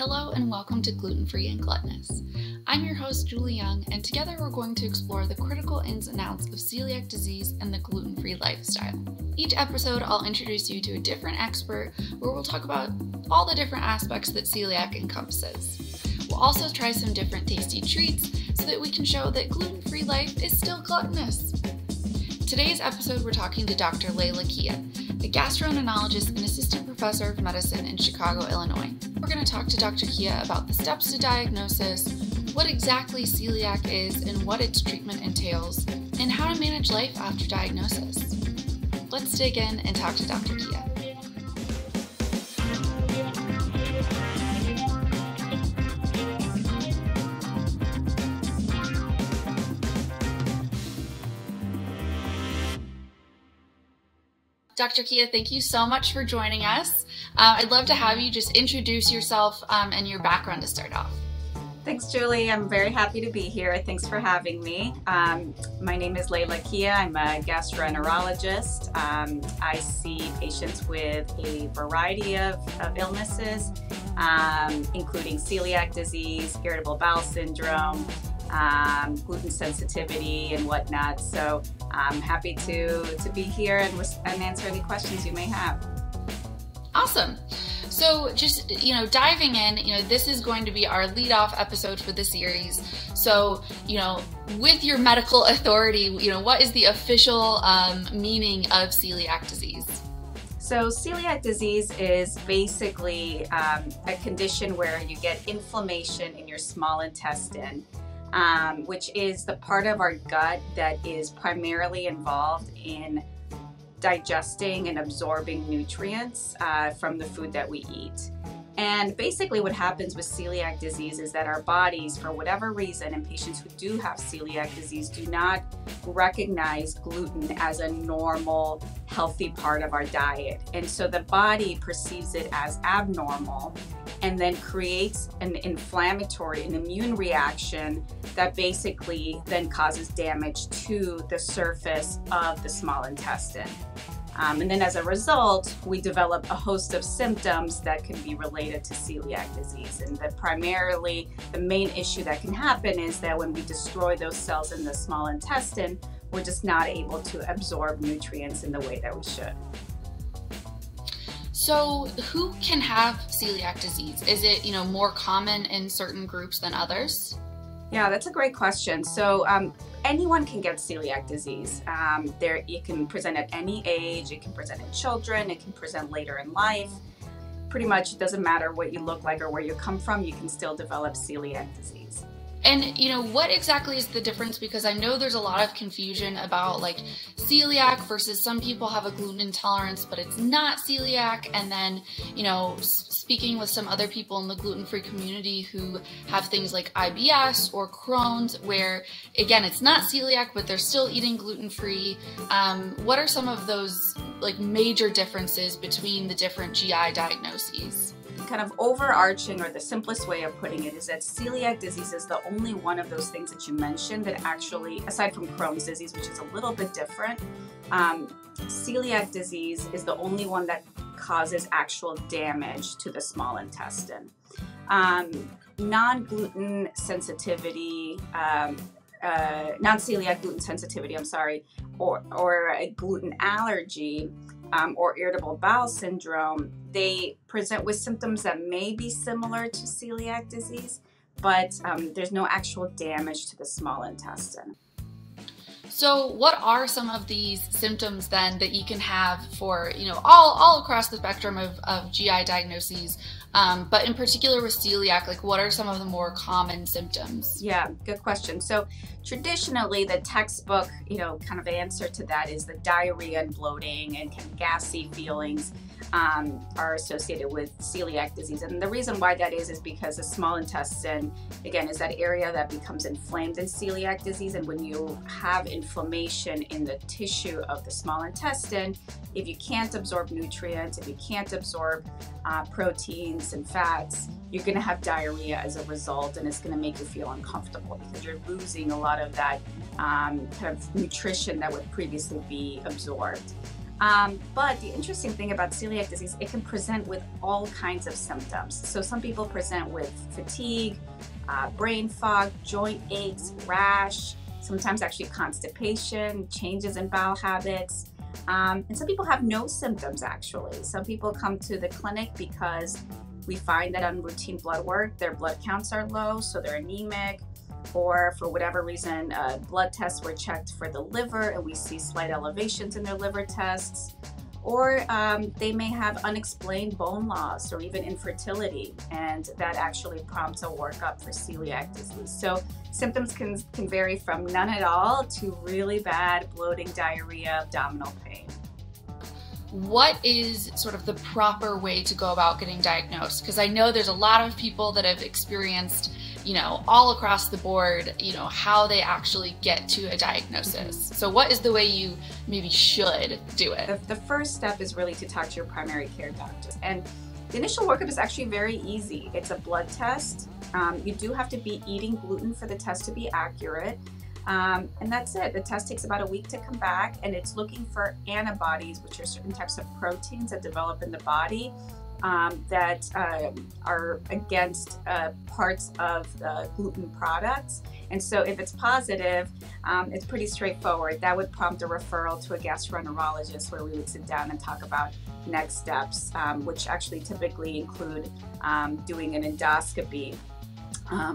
Hello and welcome to Gluten Free and Gluttonous. I'm your host, Julie Young, and together we're going to explore the critical ins and outs of celiac disease and the gluten-free lifestyle. Each episode, I'll introduce you to a different expert where we'll talk about all the different aspects that celiac encompasses. We'll also try some different tasty treats so that we can show that gluten-free life is still gluttonous. Today's episode, we're talking to Dr. Leila Kia, a gastroenterologist and assistant professor of medicine in Chicago, Illinois. We're going to talk to Dr. Kia about the steps to diagnosis, what exactly celiac is and what its treatment entails, and how to manage life after diagnosis. Let's dig in and talk to Dr. Kia. Dr. Kia, thank you so much for joining us. I'd love to have you just introduce yourself and your background to start off. Thanks, Julie. I'm very happy to be here. Thanks for having me. My name is Leila Kia. I'm a gastroenterologist. I see patients with a variety of illnesses, including celiac disease, irritable bowel syndrome, gluten sensitivity and whatnot. So I'm happy to be here and answer any questions you may have. Awesome. So just, diving in, this is going to be our lead-off episode for the series. So, with your medical authority, what is the official meaning of celiac disease? So celiac disease is basically a condition where you get inflammation in your small intestine, which is the part of our gut that is primarily involved in digesting and absorbing nutrients from the food that we eat. And basically what happens with celiac disease is that our bodies, for whatever reason, and patients who do have celiac disease do not recognize gluten as a normal, healthy part of our diet. And so the body perceives it as abnormal and then creates an inflammatory, an immune reaction that basically then causes damage to the surface of the small intestine. And then as a result, we develop a host of symptoms that can be related to celiac disease. And that primarily the main issue that can happen is that when we destroy those cells in the small intestine, we're just not able to absorb nutrients in the way that we should. So who can have celiac disease? Is it, more common in certain groups than others? Yeah, that's a great question. So anyone can get celiac disease. It can present at any age, it can present in children, it can present later in life. Pretty much it doesn't matter what you look like or where you come from, you can still develop celiac disease. And what exactly is the difference? Because I know there's a lot of confusion about celiac versus some people have a gluten intolerance, but it's not celiac. And then, speaking with some other people in the gluten-free community who have things like IBS or Crohn's, where again, it's not celiac, but they're still eating gluten-free. What are some of those major differences between the different GI diagnoses? Kind of overarching, or the simplest way of putting it, is that celiac disease is the only one of those things that you mentioned that actually, aside from Crohn's disease, which is a little bit different, celiac disease is the only one that causes actual damage to the small intestine. Non-celiac gluten sensitivity, or a gluten allergy, or irritable bowel syndrome, they present with symptoms that may be similar to celiac disease, but there's no actual damage to the small intestine. So what are some of these symptoms then that you can have for, all across the spectrum of GI diagnoses, but in particular with celiac, what are some of the more common symptoms? Yeah, good question. So traditionally the textbook, kind of answer to that is the diarrhea and bloating and kind of gassy feelings are associated with celiac disease. And the reason why that is because the small intestine, again, is that area that becomes inflamed in celiac disease. And when you have inflammation in the tissue of the small intestine, if you can't absorb nutrients, if you can't absorb proteins and fats, you're going to have diarrhea as a result, and it's going to make you feel uncomfortable because you're losing a lot of that kind of nutrition that would previously be absorbed. But the interesting thing about celiac disease, it can present with all kinds of symptoms. So some people present with fatigue, brain fog, joint aches, rash, sometimes actually constipation, changes in bowel habits. And some people have no symptoms actually. Some people come to the clinic because we find that on routine blood work, their blood counts are low, so they're anemic, or for whatever reason, blood tests were checked for the liver and we see slight elevations in their liver tests, or they may have unexplained bone loss or even infertility, and that actually prompts a workup for celiac disease. So symptoms can vary from none at all to really bad bloating, diarrhea, abdominal pain. What is sort of the proper way to go about getting diagnosed? Because I know there's a lot of people that have experienced, you know, all across the board, you know, how they actually get to a diagnosis. So what is the way you maybe should do it? The first step is really to talk to your primary care doctor. And the initial workup is actually very easy. It's a blood test. You do have to be eating gluten for the test to be accurate. And that's it. The test takes about a week to come back, and it's looking for antibodies, which are certain types of proteins that develop in the body that are against parts of gluten products. And so if it's positive, it's pretty straightforward. That would prompt a referral to a gastroenterologist, where we would sit down and talk about next steps, which actually typically include doing an endoscopy,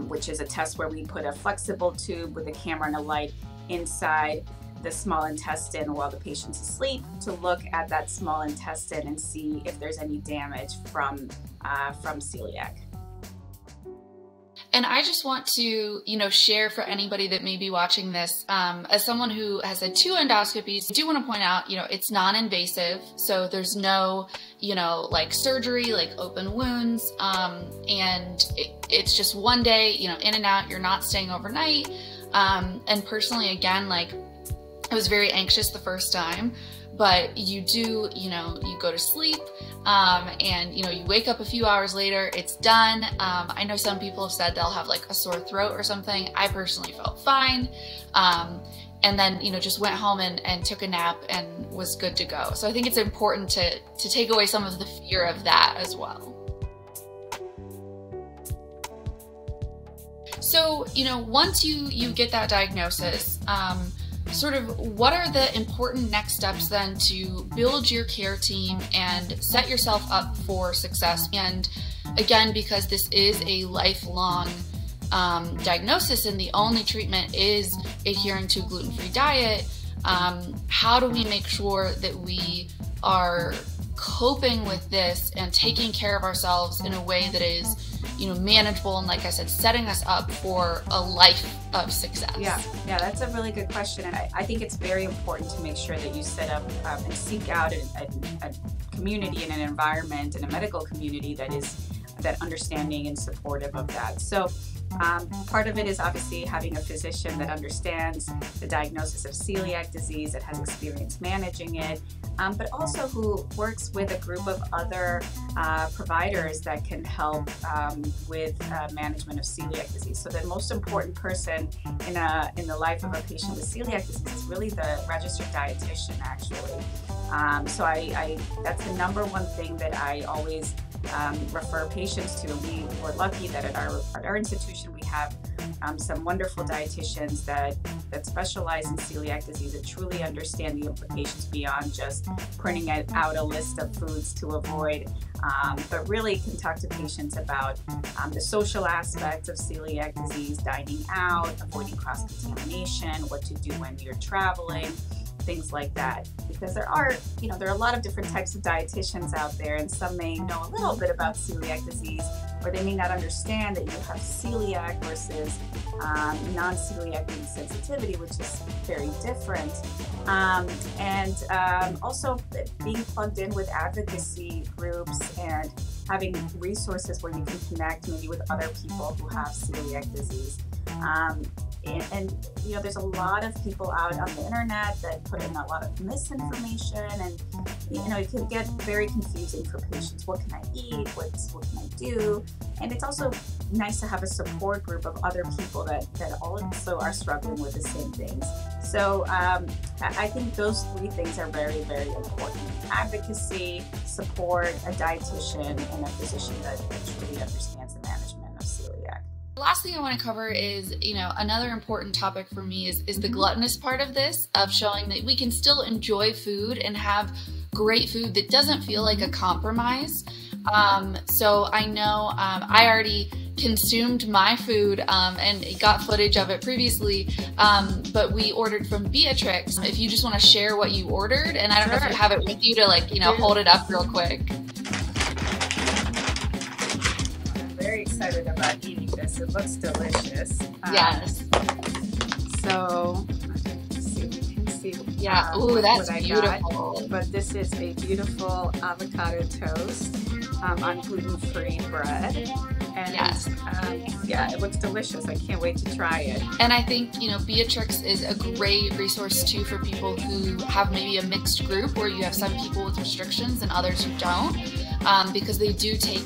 which is a test where we put a flexible tube with a camera and a light inside the small intestine while the patient's asleep to look at that small intestine and see if there's any damage from celiac. And I just want to, you know, share for anybody that may be watching this, as someone who has had 2 endoscopies, I do want to point out, you know, it's non-invasive. So there's no, you know, like surgery, like open wounds. And it's just one day, you know, in and out, you're not staying overnight. And personally, again, like I was very anxious the first time, but you do, you know, you go to sleep and, you know, you wake up a few hours later, it's done. I know some people have said they'll have like a sore throat or something. I personally felt fine. And then, you know, just went home and took a nap and was good to go. So I think it's important to take away some of the fear of that as well. So, you know, once you get that diagnosis, sort of what are the important next steps then to build your care team and set yourself up for success? And again, because this is a lifelong diagnosis and the only treatment is adhering to a gluten-free diet, how do we make sure that we are coping with this and taking care of ourselves in a way that is, you know, manageable and, like I said, setting us up for a life of success? Yeah, that's a really good question, and I think it's very important to make sure that you set up and seek out a community and an environment and a medical community that is understanding and supportive of that. So part of it is obviously having a physician that understands the diagnosis of celiac disease, that has experience managing it, but also who works with a group of other providers that can help with management of celiac disease. So the most important person in the life of a patient with celiac disease is really the registered dietitian, actually. So that's the #1 thing that I always refer patients to. We were lucky that at our institution we have some wonderful dietitians that specialize in celiac disease and truly understand the implications beyond just printing out a list of foods to avoid, but really can talk to patients about the social aspects of celiac disease, dining out, avoiding cross-contamination, what to do when you're traveling, things like that, because there are a lot of different types of dietitians out there, and some may know a little bit about celiac disease, or they may not understand that you have celiac versus non-celiac sensitivity, which is very different. Also being plugged in with advocacy groups and having resources where you can connect maybe with other people who have celiac disease. And you know, there's a lot of people out on the internet that put in a lot of misinformation, and you know, it can get very confusing for patients. What can I eat? What can I do? And it's also nice to have a support group of other people that also are struggling with the same things. So I think those three things are very, very important: advocacy, support, a dietitian, and a physician that truly understands the management of celiac. The last thing I want to cover is, you know, another important topic for me is the gluttonous part of this, of showing that we can still enjoy food and have great food that doesn't feel like a compromise. So I know I already consumed my food and got footage of it previously, but we ordered from Beatrix. If you just want to share what you ordered, and I don't know if you have it with you to, like, you know, hold it up real quick. Very excited about eating this. It looks delicious. Yes. So let's see if you can see. Yeah. Oh, that's beautiful. But this is a beautiful avocado toast on gluten-free bread. And yes. Yeah, it looks delicious. I can't wait to try it. And I think, you know, Beatrix is a great resource too for people who have maybe a mixed group where you have some people with restrictions and others who don't, because they do take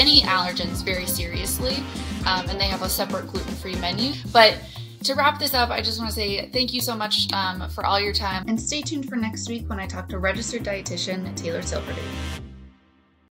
any allergens very seriously, and they have a separate gluten-free menu. But to wrap this up, I just want to say thank you so much for all your time, and stay tuned for next week when I talk to registered dietitian Taylor Silverdale.